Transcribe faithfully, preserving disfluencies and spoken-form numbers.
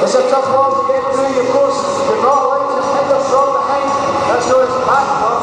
It's a tough one to get through, of course. You're not allowed to pick up from behind. That's how it's back.